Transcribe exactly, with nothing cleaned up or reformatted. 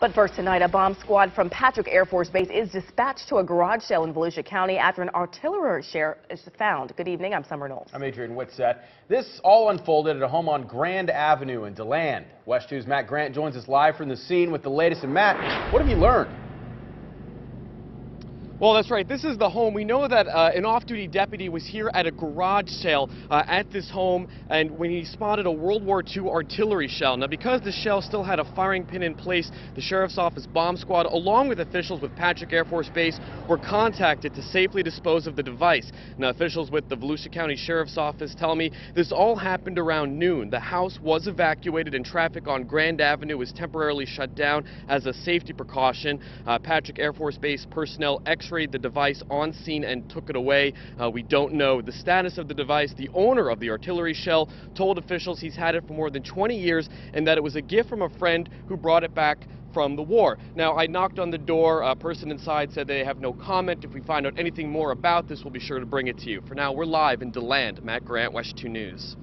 But first tonight, a bomb squad from Patrick Air Force Base is dispatched to a garage sale in Volusia County after an artillery shell is found. Good evening, I'm Summer Knowles. I'm Adrian Witsett. This all unfolded at a home on Grand Avenue in DeLand. WESH two's Matt Grant joins us live from the scene with the latest. And Matt, what have you learned? Well, that's right. This is the home. We know that uh, an off-duty deputy was here at a garage sale uh, at this home, and when he spotted a World War Two artillery shell. Now, because the shell still had a firing pin in place, the Sheriff's Office bomb squad, along with officials with Patrick Air Force Base, were contacted to safely dispose of the device. Now, officials with the Volusia County Sheriff's Office tell me this all happened around noon. The house was evacuated, and traffic on Grand Avenue was temporarily shut down as a safety precaution. Uh, Patrick Air Force Base personnel ex X-rayed the device on scene and took it away. Uh, we don't know the status of the device. The owner of the artillery shell told officials he's had it for more than twenty years and that it was a gift from a friend who brought it back from the war. Now, I knocked on the door. A person inside said they have no comment. If we find out anything more about this, we'll be sure to bring it to you. For now, we're live in DeLand. Matt Grant, WESH two News.